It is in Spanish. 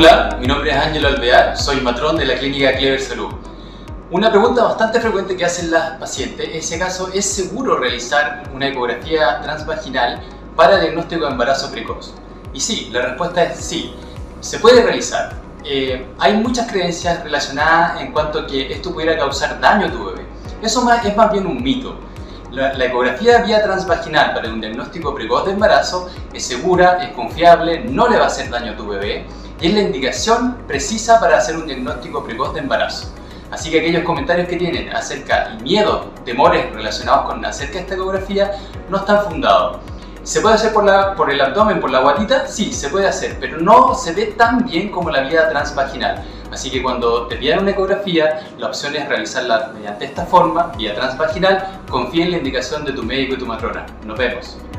Hola, mi nombre es Ángelo Alvear, soy matrón de la clínica Clever Salud. Una pregunta bastante frecuente que hacen las pacientes es si acaso es seguro realizar una ecografía transvaginal para diagnóstico de embarazo precoz. Y sí, la respuesta es sí, se puede realizar. Hay muchas creencias relacionadas en cuanto a que esto pudiera causar daño a tu bebé. Eso es más bien un mito. La ecografía vía transvaginal para un diagnóstico precoz de embarazo es segura, es confiable, no le va a hacer daño a tu bebé y es la indicación precisa para hacer un diagnóstico precoz de embarazo. Así que aquellos comentarios que tienen acerca del miedo, temores relacionados con acerca de esta ecografía no están fundados. ¿Se puede hacer por el abdomen, por la guatita? Sí, se puede hacer, pero no se ve tan bien como la vía transvaginal. Así que cuando te pidan una ecografía, la opción es realizarla mediante esta forma, vía transvaginal. Confía en la indicación de tu médico y tu matrona. Nos vemos.